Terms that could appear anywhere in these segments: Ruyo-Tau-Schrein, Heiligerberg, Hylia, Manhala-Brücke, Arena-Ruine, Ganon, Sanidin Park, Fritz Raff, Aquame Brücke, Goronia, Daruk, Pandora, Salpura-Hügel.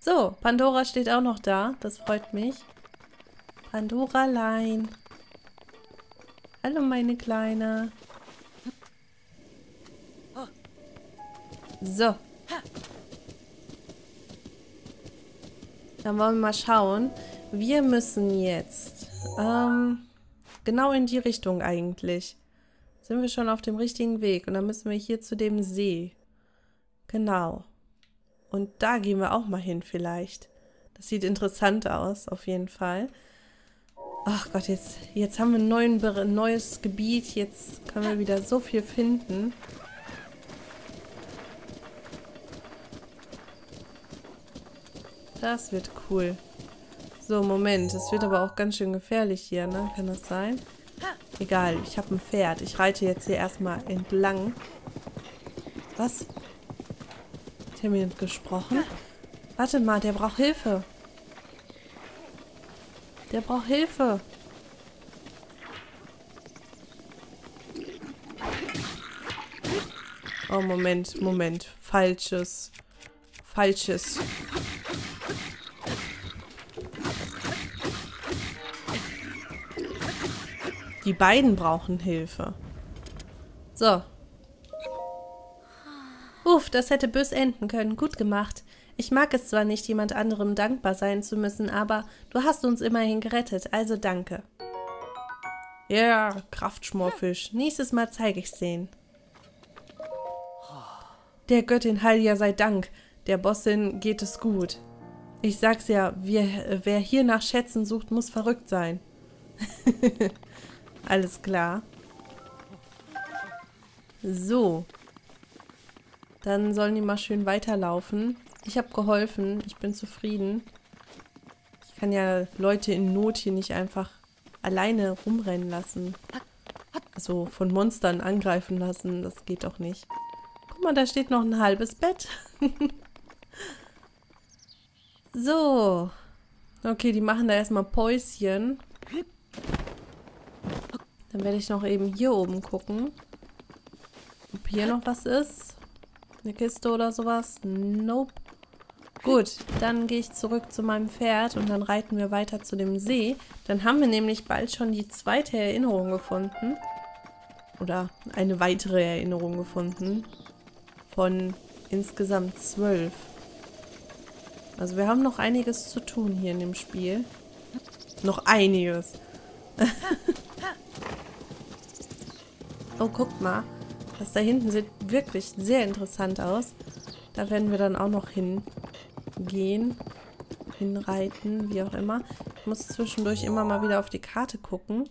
So, Pandora steht auch noch da. Das freut mich. Pandora-Lein. Hallo, meine Kleine. So. Dann wollen wir mal schauen. Wir müssen jetzt genau in die Richtung eigentlich. Sind wir schon auf dem richtigen Weg. Und dann müssen wir hier zu dem See. Genau. Und da gehen wir auch mal hin vielleicht. Das sieht interessant aus, auf jeden Fall. Ach Gott, jetzt haben wir ein neues Gebiet. Jetzt können wir wieder so viel finden. Das wird cool. So, Moment. Es wird aber auch ganz schön gefährlich hier, ne? Kann das sein? Egal, ich habe ein Pferd. Ich reite jetzt hier erstmal entlang. Was? Hat er mir gesprochen? Warte mal, der braucht Hilfe. Der braucht Hilfe. Oh, Moment, Moment. Falsches. Falsches. Die beiden brauchen Hilfe. So. Uff, das hätte bös enden können. Gut gemacht. Ich mag es zwar nicht, jemand anderem dankbar sein zu müssen, aber du hast uns immerhin gerettet, also danke. Ja, yeah, Kraftschmorfisch. Nächstes Mal zeige ich's denen. Der Göttin Hylia sei Dank. Der Bossin geht es gut. Ich sag's ja, wer hier nach Schätzen sucht, muss verrückt sein. Alles klar. So. Dann sollen die mal schön weiterlaufen. Ich habe geholfen. Ich bin zufrieden. Ich kann ja Leute in Not hier nicht einfach alleine rumrennen lassen. Also von Monstern angreifen lassen. Das geht doch nicht. Guck mal, da steht noch ein halbes Bett. So. Okay, die machen da erstmal Päuschen. Dann werde ich noch eben hier oben gucken. Ob hier noch was ist. Eine Kiste oder sowas? Nope. Gut, dann gehe ich zurück zu meinem Pferd und dann reiten wir weiter zu dem See. Dann haben wir nämlich bald schon die zweite Erinnerung gefunden. Oder eine weitere Erinnerung gefunden. Von insgesamt 12. Also wir haben noch einiges zu tun hier in dem Spiel. Noch einiges. Oh, guckt mal. Das da hinten sieht wirklich sehr interessant aus. Da werden wir dann auch noch hingehen. Hinreiten, wie auch immer. Ich muss zwischendurch immer mal wieder auf die Karte gucken.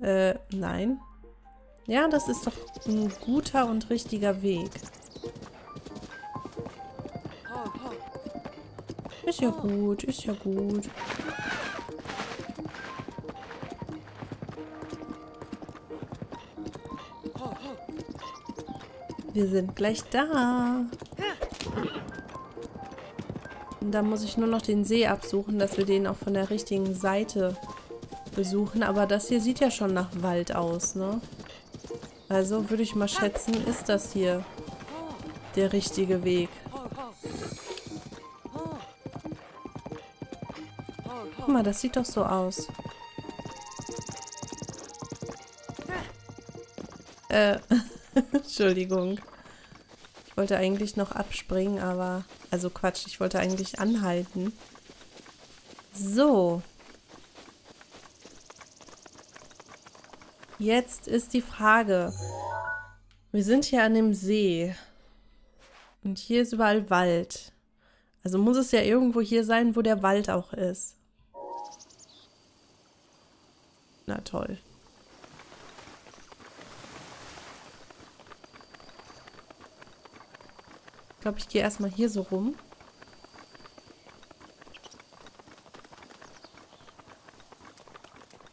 Nein. Ja, das ist doch ein guter und richtiger Weg. Ist ja gut, ist ja gut. Wir sind gleich da. Und dann muss ich nur noch den See absuchen, dass wir den auch von der richtigen Seite besuchen. Aber das hier sieht ja schon nach Wald aus, ne? Also würde ich mal schätzen, ist das hier der richtige Weg. Guck mal, das sieht doch so aus. Entschuldigung. Ich wollte eigentlich noch abspringen, aber... Also Quatsch, ich wollte eigentlich anhalten. So. Jetzt ist die Frage. Wir sind hier an dem See. Und hier ist überall Wald. Also muss es ja irgendwo hier sein, wo der Wald auch ist. Na toll. Ich glaube, ich gehe erstmal hier so rum.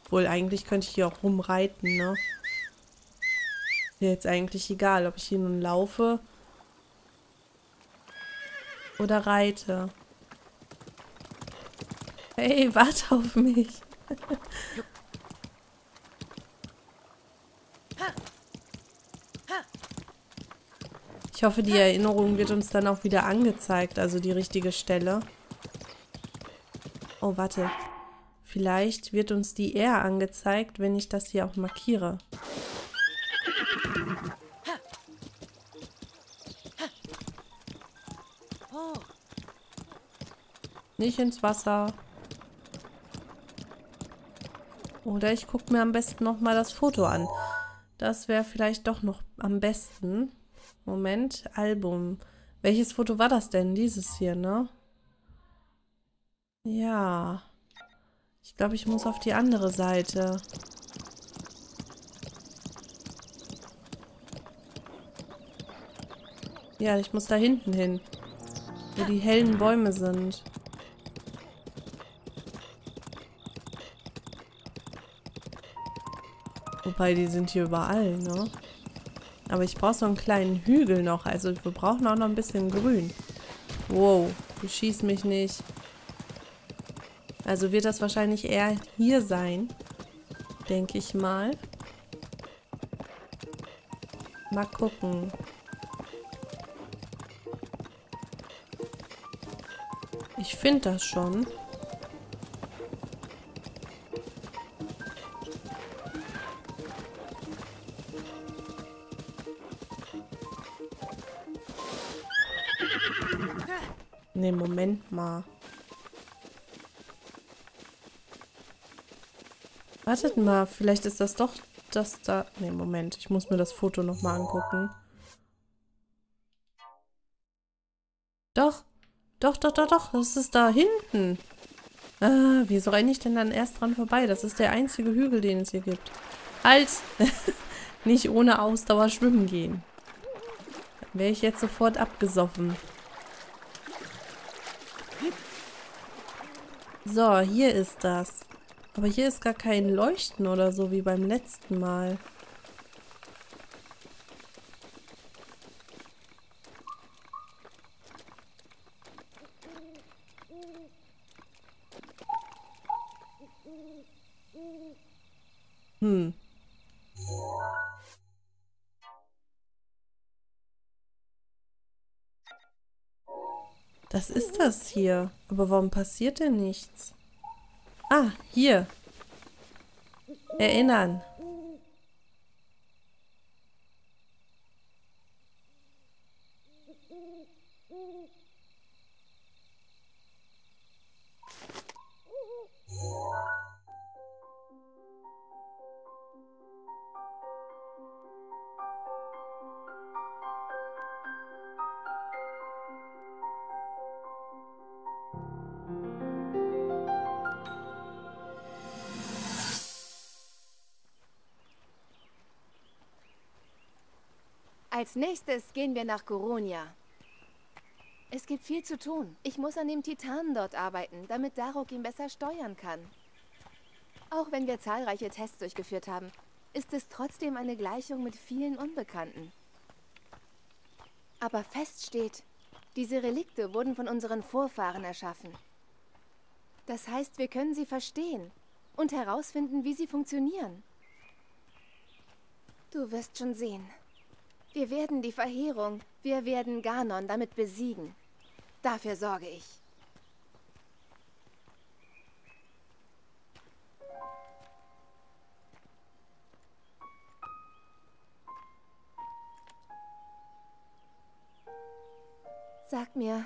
Obwohl, eigentlich könnte ich hier auch rumreiten, ne? Ist mir jetzt eigentlich egal, ob ich hier nun laufe oder reite. Hey, warte auf mich. Ich hoffe, die Erinnerung wird uns dann auch wieder angezeigt, also die richtige Stelle. Oh, warte. Vielleicht wird uns die R angezeigt, wenn ich das hier auch markiere. Nicht ins Wasser. Oder ich gucke mir am besten nochmal das Foto an. Das wäre vielleicht doch noch am besten. Moment, Album. Welches Foto war das denn? Dieses hier, ne? Ja. Ich glaube, ich muss auf die andere Seite. Ja, ich muss da hinten hin. Wo die hellen Bäume sind. Wobei, die sind hier überall, ne? Aber ich brauche so einen kleinen Hügel noch. Also wir brauchen auch noch ein bisschen Grün. Wow, du schießt mich nicht. Also wird das wahrscheinlich eher hier sein. Denke ich mal. Mal gucken. Ich finde das schon. Nee, Moment mal. Wartet mal, vielleicht ist das doch das da... Nee, Moment, ich muss mir das Foto nochmal angucken. Doch, das ist da hinten. Ah, wieso renne ich denn dann erst dran vorbei? Das ist der einzige Hügel, den es hier gibt. Halt! Nicht ohne Ausdauer schwimmen gehen. Dann wäre ich jetzt sofort abgesoffen. So, hier ist das. Aber hier ist gar kein Leuchten oder so, wie beim letzten Mal. Hm. Das ist das hier. Aber warum passiert denn nichts? Ah, hier. Erinnern. Als nächstes gehen wir nach Goronia. Es gibt viel zu tun. Ich muss an dem Titanen dort arbeiten, damit Daruk ihn besser steuern kann. Auch wenn wir zahlreiche Tests durchgeführt haben, ist es trotzdem eine Gleichung mit vielen Unbekannten. Aber fest steht, diese Relikte wurden von unseren Vorfahren erschaffen. Das heißt, wir können sie verstehen und herausfinden, wie sie funktionieren. Du wirst schon sehen. Wir werden die Verheerung, wir werden Ganon damit besiegen. Dafür sorge ich. Sag mir,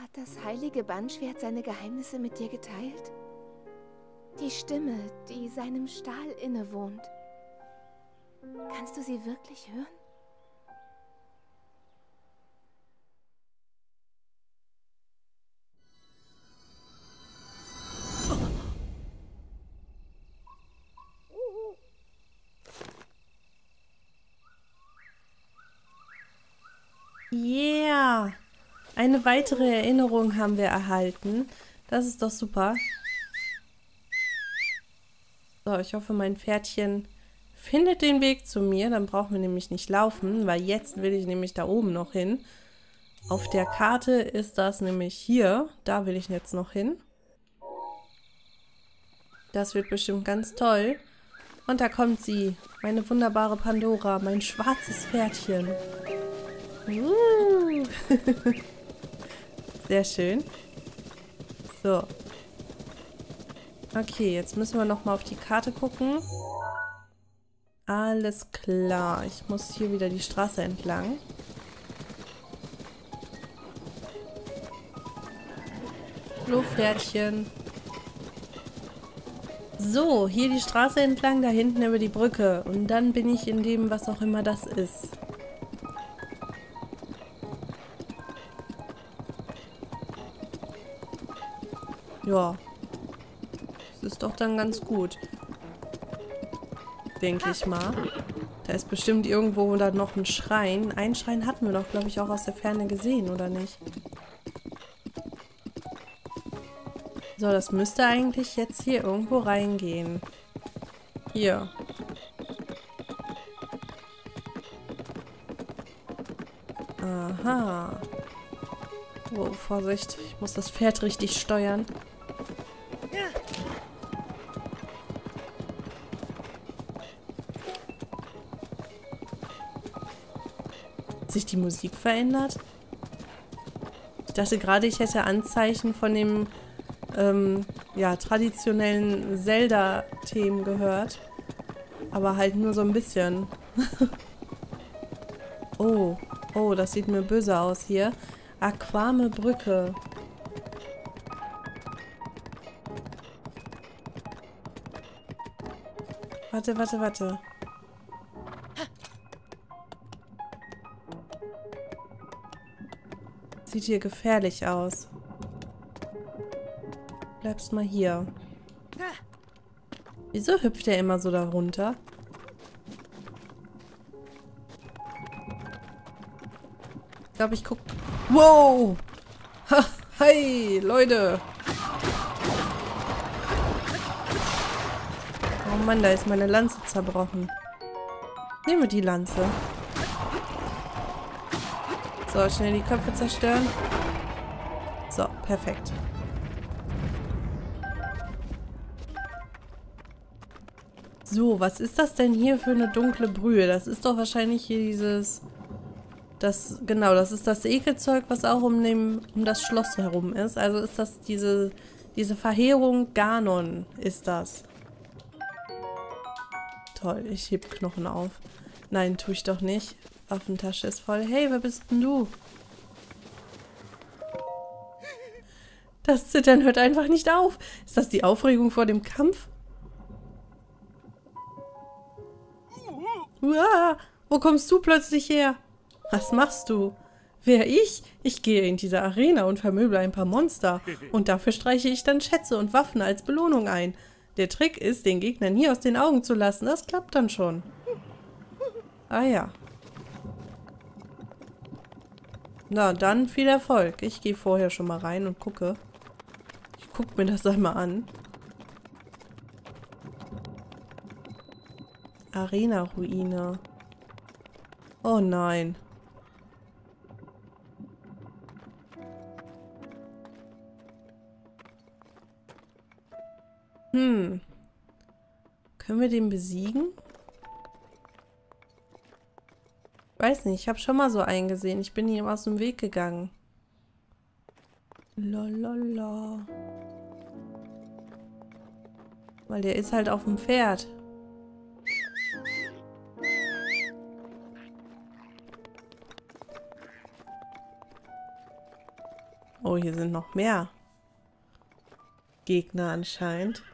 hat das heilige Bandschwert seine Geheimnisse mit dir geteilt? Die Stimme, die seinem Stahl innewohnt. Kannst du sie wirklich hören? Yeah! Eine weitere Erinnerung haben wir erhalten. Das ist doch super. So, ich hoffe, mein Pferdchen findet den Weg zu mir, dann brauchen wir nämlich nicht laufen, weil jetzt will ich nämlich da oben noch hin. Auf der Karte ist das nämlich hier, da will ich jetzt noch hin. Das wird bestimmt ganz toll. Und da kommt sie, meine wunderbare Pandora, mein schwarzes Pferdchen. Sehr schön. So. Okay, jetzt müssen wir nochmal auf die Karte gucken. Alles klar. Ich muss hier wieder die Straße entlang. Hallo, Pferdchen. So, hier die Straße entlang, da hinten über die Brücke. Und dann bin ich in dem, was auch immer das ist. Ja. Das ist doch dann ganz gut. Denke ich mal. Da ist bestimmt irgendwo da noch ein Schrein. Einen Schrein hatten wir doch, glaube ich, auch aus der Ferne gesehen, oder nicht? So, das müsste eigentlich jetzt hier irgendwo reingehen. Hier. Aha. Oh, Vorsicht. Ich muss das Pferd richtig steuern. Hat sich die Musik verändert? Ich dachte gerade, ich hätte Anzeichen von dem ja, traditionellen Zelda-Themen gehört. Aber halt nur so ein bisschen. Oh, oh, das sieht mir böse aus hier. Aquame Brücke. Warte, warte, warte. Sieht hier gefährlich aus. Bleibst mal hier. Wieso hüpft er immer so da runter? Ich glaube, ich guck... Wow! Ha, hi, Leute! Oh Mann, da ist meine Lanze zerbrochen. Nehmen wir die Lanze. So, schnell die Köpfe zerstören. So, perfekt. So, was ist das denn hier für eine dunkle Brühe? Das ist doch wahrscheinlich hier dieses... Das, genau, das ist das Ekelzeug, was auch um das Schloss herum ist. Also ist das diese Verheerung Ganon, ist das. Toll, ich heb Knochen auf. Nein, tue ich doch nicht. Waffentasche ist voll. Hey, wer bist denn du? Das Zittern hört einfach nicht auf. Ist das die Aufregung vor dem Kampf? Uah, wo kommst du plötzlich her? Was machst du? Wer ich? Ich gehe in diese Arena und vermöble ein paar Monster. Und dafür streiche ich dann Schätze und Waffen als Belohnung ein. Der Trick ist, den Gegner nie aus den Augen zu lassen. Das klappt dann schon. Ah ja. Na, dann viel Erfolg. Ich gehe vorher schon mal rein und gucke. Ich gucke mir das einmal an. Arena-Ruine. Oh nein. Hm. Können wir den besiegen? Weiß nicht, ich habe schon mal so einen gesehen. Ich bin ihm aus dem Weg gegangen. Lololol. Weil der ist halt auf dem Pferd. Oh, hier sind noch mehr Gegner anscheinend.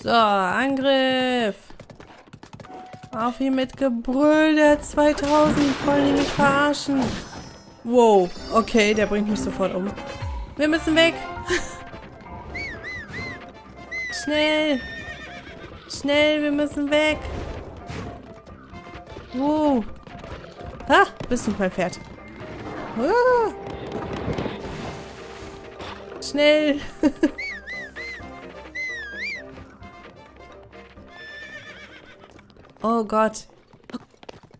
So, Angriff! Auf ihn mit Gebrüll der 2000, wollen die mich verarschen? Wow, okay, der bringt mich sofort um. Wir müssen weg! Schnell! Schnell, wir müssen weg. Wow. Ha, bist nicht mein Pferd. Ah. Schnell. Oh Gott.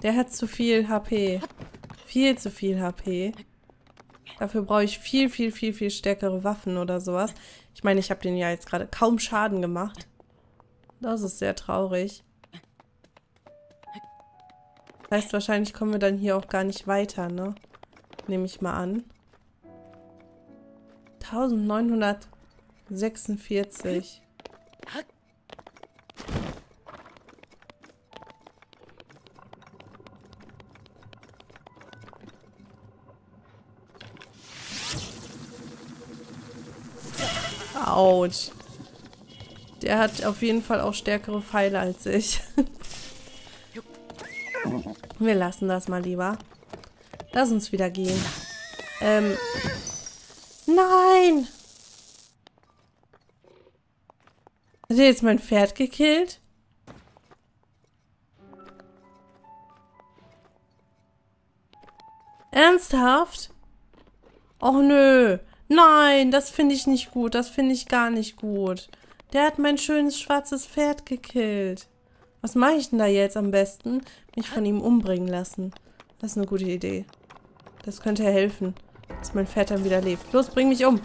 Der hat zu viel HP. Viel zu viel HP. Dafür brauche ich viel, viel, viel, viel stärkere Waffen oder sowas. Ich meine, ich habe denen ja jetzt gerade kaum Schaden gemacht. Das ist sehr traurig. Das heißt, wahrscheinlich kommen wir dann hier auch gar nicht weiter, ne? Nehme ich mal an. 1946. Autsch. Der hat auf jeden Fall auch stärkere Pfeile als ich. Wir lassen das mal lieber. Lass uns wieder gehen. Nein! Hat er jetzt mein Pferd gekillt? Ernsthaft? Och nö. Nein, das finde ich nicht gut. Das finde ich gar nicht gut. Der hat mein schönes schwarzes Pferd gekillt. Was mache ich denn da jetzt am besten? Mich von ihm umbringen lassen. Das ist eine gute Idee. Das könnte ja helfen, dass mein Pferd dann wieder lebt. Los, bring mich um!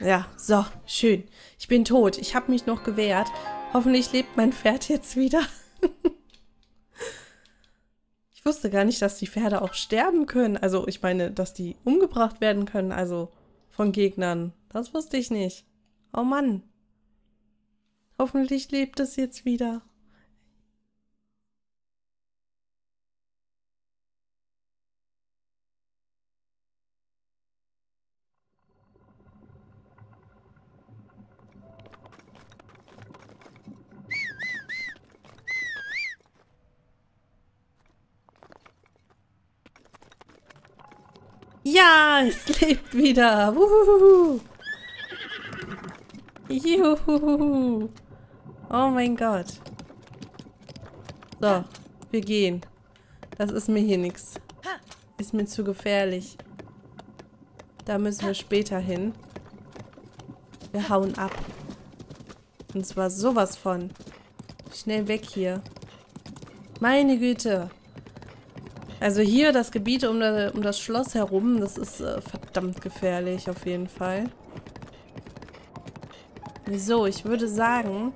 Ja, so, schön. Ich bin tot. Ich habe mich noch gewehrt. Hoffentlich lebt mein Pferd jetzt wieder. Ich wusste gar nicht, dass die Pferde auch sterben können. Also, ich meine, dass die umgebracht werden können. Also, von Gegnern. Das wusste ich nicht. Oh Mann. Hoffentlich lebt es jetzt wieder. Ja, es lebt wieder. Wuhuhu. Juhu. Oh mein Gott. So, wir gehen. Das ist mir hier nichts. Ist mir zu gefährlich. Da müssen wir später hin. Wir hauen ab. Und zwar sowas von. Schnell weg hier. Meine Güte. Also hier, das Gebiet um das Schloss herum, das ist verdammt gefährlich auf jeden Fall. So, ich würde sagen,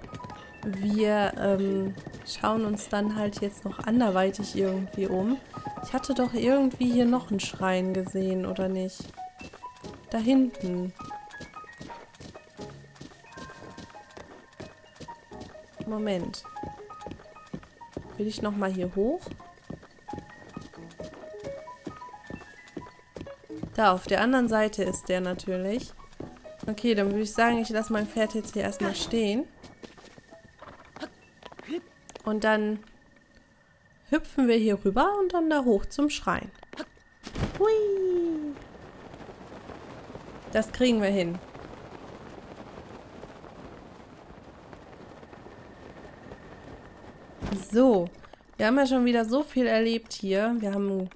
wir schauen uns dann halt jetzt noch anderweitig irgendwie um. Ich hatte doch irgendwie hier noch einen Schrein gesehen, oder nicht? Da hinten. Moment. Will ich nochmal hier hoch? Da, auf der anderen Seite ist der natürlich. Okay, dann würde ich sagen, ich lasse mein Pferd jetzt hier erstmal stehen. Und dann hüpfen wir hier rüber und dann da hoch zum Schrein. Hui! Das kriegen wir hin. So, wir haben ja schon wieder so viel erlebt hier. Wir haben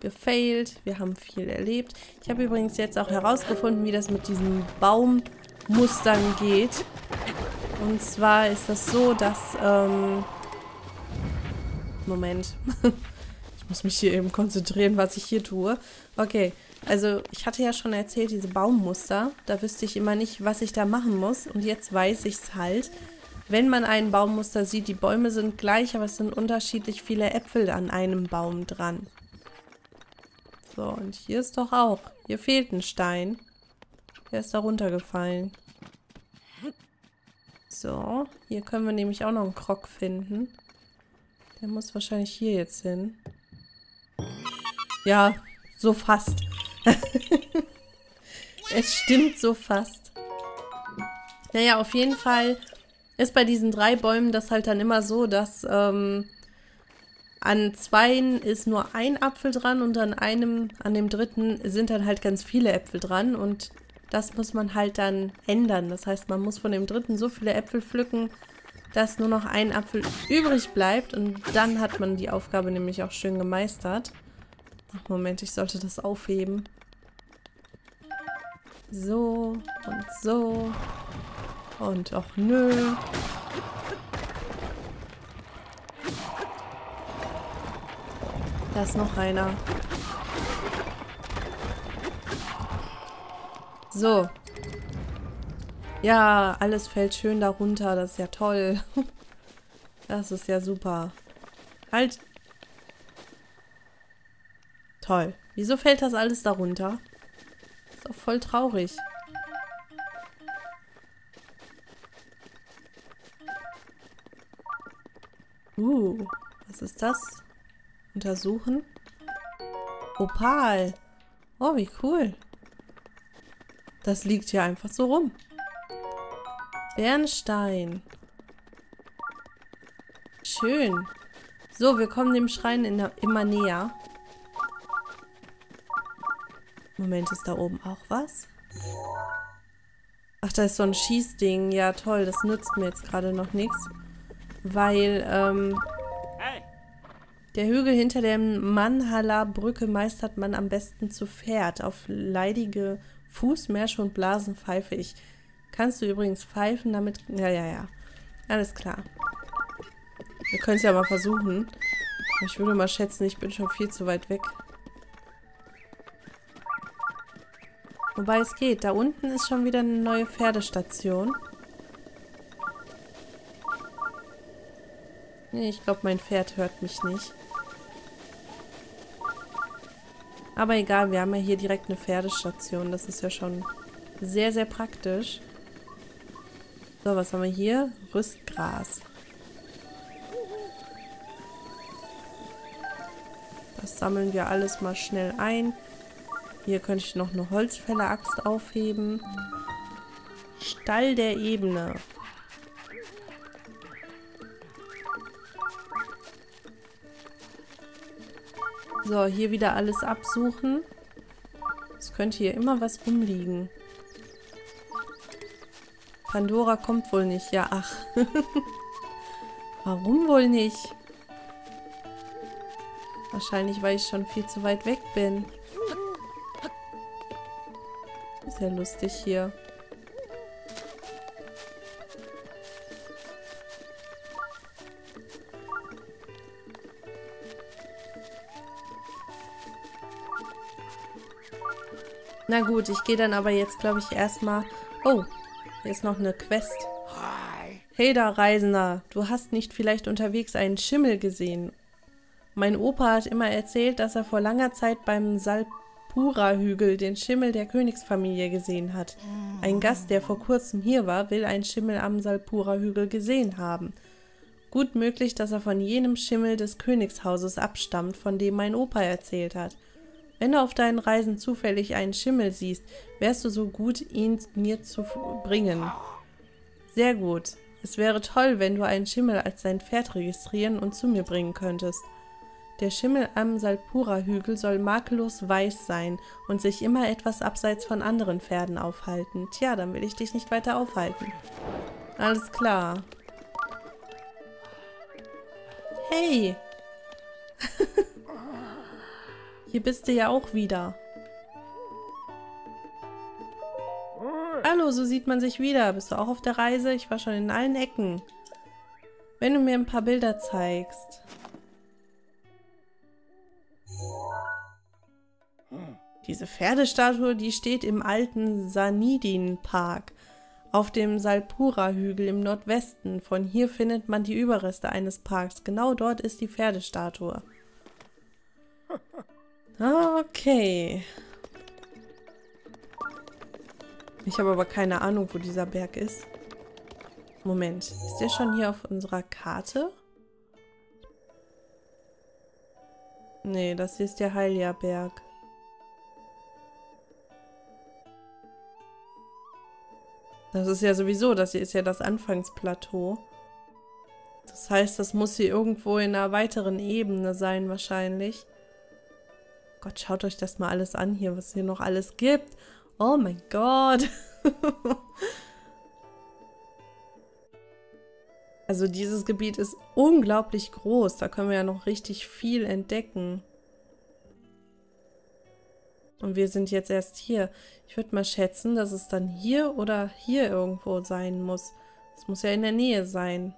gefailt. Wir haben viel erlebt. Ich habe übrigens jetzt auch herausgefunden, wie das mit diesen Baummustern geht. Und zwar ist das so, dass... Moment. Ich muss mich hier eben konzentrieren, was ich hier tue. Okay, also ich hatte ja schon erzählt, diese Baummuster. Da wüsste ich immer nicht, was ich da machen muss. Und jetzt weiß ich es halt. Wenn man ein Baummuster sieht, die Bäume sind gleich, aber es sind unterschiedlich viele Äpfel an einem Baum dran. So, und hier ist doch auch. Hier fehlt ein Stein. Der ist da runtergefallen. So, hier können wir nämlich auch noch einen Krog finden. Der muss wahrscheinlich hier jetzt hin. Ja, so fast. Es stimmt so fast. Naja, auf jeden Fall ist bei diesen drei Bäumen das halt dann immer so, dass... an zweien ist nur ein Apfel dran und an dem dritten sind dann halt ganz viele Äpfel dran und das muss man halt dann ändern. Das heißt, man muss von dem dritten so viele Äpfel pflücken, dass nur noch ein Apfel übrig bleibt und dann hat man die Aufgabe nämlich auch schön gemeistert. Ach, Moment, ich sollte das aufheben. So und so. Und auch nö. Da ist noch einer. So. Ja, alles fällt schön darunter. Das ist ja toll. Das ist ja super. Halt. Toll. Wieso fällt das alles darunter? Ist doch voll traurig. Was ist das? Untersuchen. Opal. Oh, wie cool. Das liegt hier einfach so rum. Bernstein. Schön. So, wir kommen dem Schrein immer näher. Moment, ist da oben auch was? Ach, da ist so ein Schießding. Ja, toll. Das nützt mir jetzt gerade noch nichts. Weil, der Hügel hinter der Manhala-Brücke meistert man am besten zu Pferd. Auf leidige Fußmärsche und Blasen pfeife ich. Kannst du übrigens pfeifen, damit... Ja. Alles klar. Wir können es ja mal versuchen. Ich würde mal schätzen, ich bin schon viel zu weit weg. Wobei es geht. Da unten ist schon wieder eine neue Pferdestation. Nee, ich glaube, mein Pferd hört mich nicht. Aber egal, wir haben ja hier direkt eine Pferdestation. Das ist ja schon sehr, sehr praktisch. So, was haben wir hier? Rüstgras. Das sammeln wir alles mal schnell ein. Hier könnte ich noch eine Holzfäller-Axt aufheben. Stall der Ebene. So, hier wieder alles absuchen. Es könnte hier immer was rumliegen. Pandora kommt wohl nicht. Ja, ach. Warum wohl nicht? Wahrscheinlich, weil ich schon viel zu weit weg bin. Ist ja lustig hier. Na gut, ich gehe dann aber jetzt, glaube ich, erstmal... Oh, hier ist noch eine Quest. Hey da, Reisender. Du hast nicht vielleicht unterwegs einen Schimmel gesehen? Mein Opa hat immer erzählt, dass er vor langer Zeit beim Salpura-Hügel den Schimmel der Königsfamilie gesehen hat. Ein Gast, der vor kurzem hier war, will einen Schimmel am Salpura-Hügel gesehen haben. Gut möglich, dass er von jenem Schimmel des Königshauses abstammt, von dem mein Opa erzählt hat. Wenn du auf deinen Reisen zufällig einen Schimmel siehst, wärst du so gut, ihn mir zu bringen. Sehr gut. Es wäre toll, wenn du einen Schimmel als dein Pferd registrieren und zu mir bringen könntest. Der Schimmel am Salpura-Hügel soll makellos weiß sein und sich immer etwas abseits von anderen Pferden aufhalten. Tja, dann will ich dich nicht weiter aufhalten. Alles klar. Hey! Hier bist du ja auch wieder. Hallo, so sieht man sich wieder. Bist du auch auf der Reise? Ich war schon in allen Ecken. Wenn du mir ein paar Bilder zeigst. Diese Pferdestatue, die steht im alten Sanidin Park auf dem Salpura-Hügel im Nordwesten. Von hier findet man die Überreste eines Parks. Genau dort ist die Pferdestatue. Okay. Ich habe aber keine Ahnung, wo dieser Berg ist. Moment, ist der schon hier auf unserer Karte? Nee, das hier ist der Heiligerberg. Das ist ja sowieso, das hier ist ja das Anfangsplateau. Das heißt, das muss hier irgendwo in einer weiteren Ebene sein wahrscheinlich. Gott, schaut euch das mal alles an hier, was hier noch alles gibt. Oh mein Gott. Also dieses Gebiet ist unglaublich groß. Da können wir ja noch richtig viel entdecken. Und wir sind jetzt erst hier. Ich würde mal schätzen, dass es dann hier oder hier irgendwo sein muss. Es muss ja in der Nähe sein.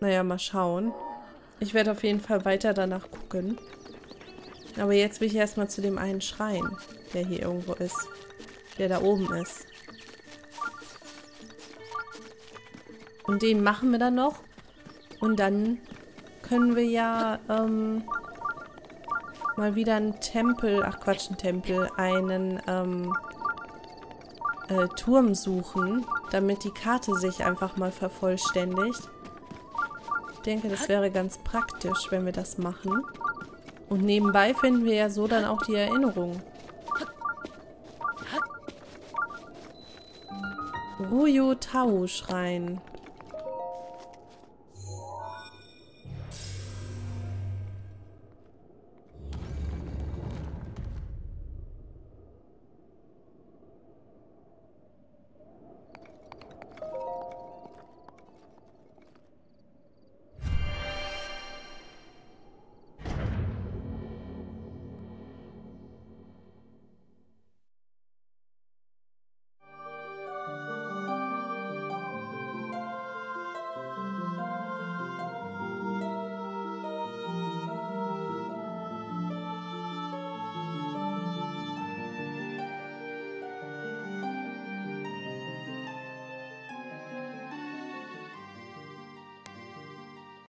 Naja, mal schauen. Ich werde auf jeden Fall weiter danach gucken. Aber jetzt will ich erstmal zu dem einen Schrein, der hier irgendwo ist. Der da oben ist. Und den machen wir dann noch. Und dann können wir ja mal wieder einen Tempel, ach Quatsch, einen Tempel, einen Turm suchen, damit die Karte sich einfach mal vervollständigt. Ich denke, das wäre ganz praktisch, wenn wir das machen. Und nebenbei finden wir ja so dann auch die Erinnerung. Ruyo-Tau-Schrein.